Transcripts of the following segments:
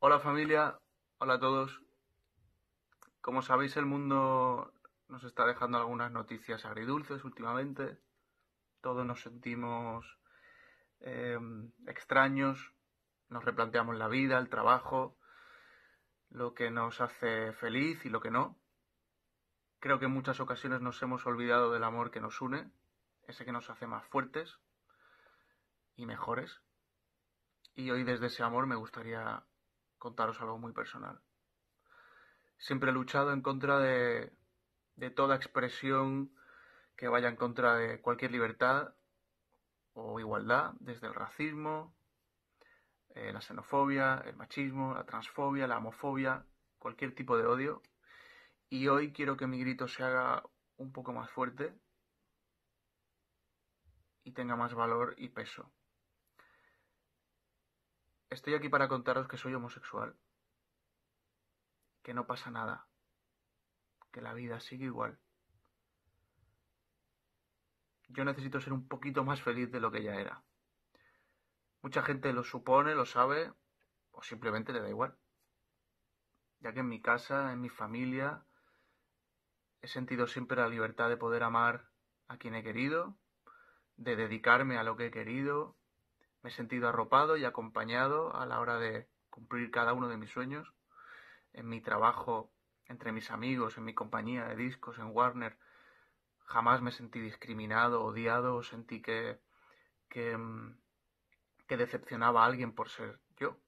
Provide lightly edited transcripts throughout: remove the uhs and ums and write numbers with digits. Hola familia, hola a todos. Como sabéis, el mundo nos está dejando algunas noticias agridulces últimamente. Todos nos sentimos extraños, nos replanteamos la vida, el trabajo, lo que nos hace feliz y lo que no. Creo que en muchas ocasiones nos hemos olvidado del amor que nos une, ese que nos hace más fuertes y mejores. Y hoy desde ese amor me gustaría contaros algo muy personal. Siempre he luchado en contra de toda expresión que vaya en contra de cualquier libertad o igualdad, desde el racismo, la xenofobia, el machismo, la transfobia, la homofobia, cualquier tipo de odio. Y hoy quiero que mi grito se haga un poco más fuerte y tenga más valor y peso. Estoy aquí para contaros que soy homosexual, que no pasa nada, que la vida sigue igual. Yo necesito ser un poquito más feliz de lo que ya era. Mucha gente lo supone, lo sabe, o simplemente le da igual. Ya que en mi casa, en mi familia, he sentido siempre la libertad de poder amar a quien he querido, de dedicarme a lo que he querido. Me he sentido arropado y acompañado a la hora de cumplir cada uno de mis sueños. En mi trabajo, entre mis amigos, en mi compañía de discos, en Warner, jamás me sentí discriminado, odiado, o sentí que decepcionaba a alguien por ser yo.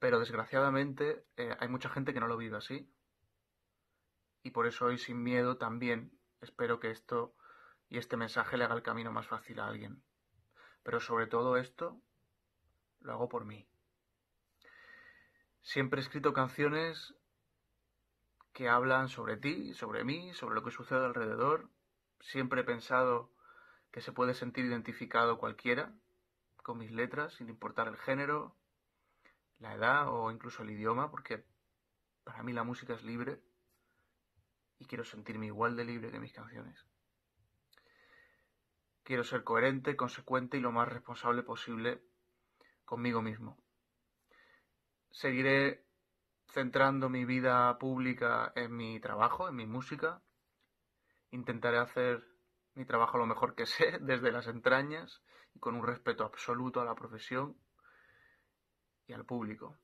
Pero desgraciadamente hay mucha gente que no lo vive así. Y por eso hoy, sin miedo, también espero que esto y este mensaje le haga el camino más fácil a alguien. Pero sobre todo esto, lo hago por mí. Siempre he escrito canciones que hablan sobre ti, sobre mí, sobre lo que sucede alrededor. Siempre he pensado que se puede sentir identificado cualquiera con mis letras, sin importar el género, la edad o incluso el idioma, porque para mí la música es libre y quiero sentirme igual de libre que mis canciones. Quiero ser coherente, consecuente y lo más responsable posible conmigo mismo. Seguiré centrando mi vida pública en mi trabajo, en mi música. Intentaré hacer mi trabajo lo mejor que sé, desde las entrañas y con un respeto absoluto a la profesión y al público.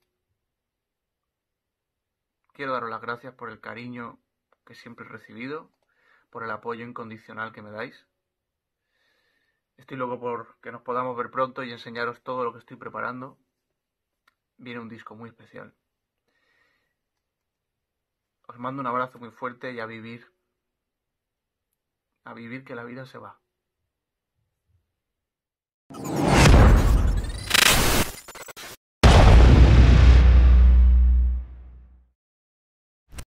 Quiero daros las gracias por el cariño que siempre he recibido, por el apoyo incondicional que me dais. Estoy loco por que nos podamos ver pronto y enseñaros todo lo que estoy preparando. Viene un disco muy especial. Os mando un abrazo muy fuerte y a vivir. A vivir, que la vida se va.